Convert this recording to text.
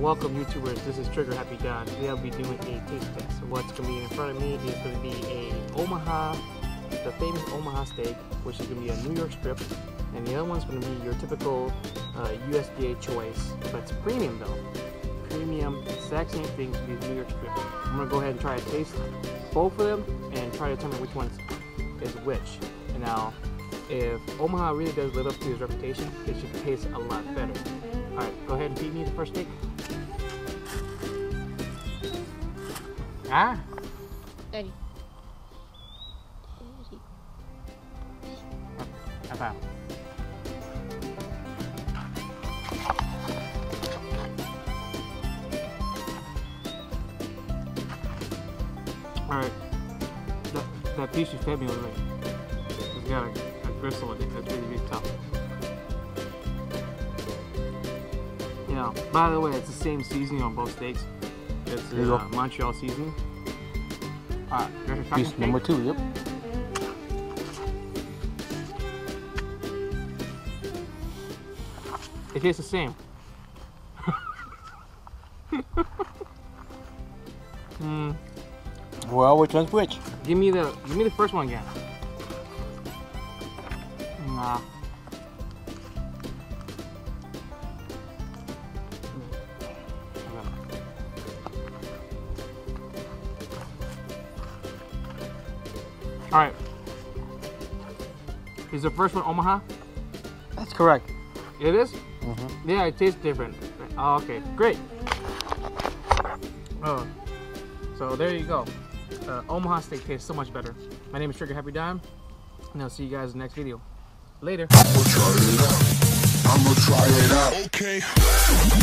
Welcome YouTubers, this is Trigger Happy John. Today I'll be doing a taste test. So what's going to be in front of me is going to be the famous Omaha steak, which is going to be a New York strip, and the other one's going to be your typical USDA choice, but it's premium though. Premium, exact same thing to the New York strip. I'm going to go ahead and try to taste both of them and try to determine which one is which. And now, if Omaha really does live up to its reputation, it should taste a lot better. Alright, go ahead and feed me the first steak. Ah! Daddy. Not bad. Alright. That piece you fed me was like, it's got a gristle in it that's really, really tough. You know, by the way, it's the same seasoning on both steaks. It's the Montreal seasoning. Piece number two, yep. It tastes the same. Well, which one's which? Give me the first one again. Nah. Alright. Is the first one Omaha? That's correct. It is? Mm-hmm. Yeah, it tastes different. Oh, okay, great. Oh. So there you go. Omaha steak tastes so much better. My name is Trigger Happy Dime, and I'll see you guys in the next video. Later. I'm gonna try it out. Okay.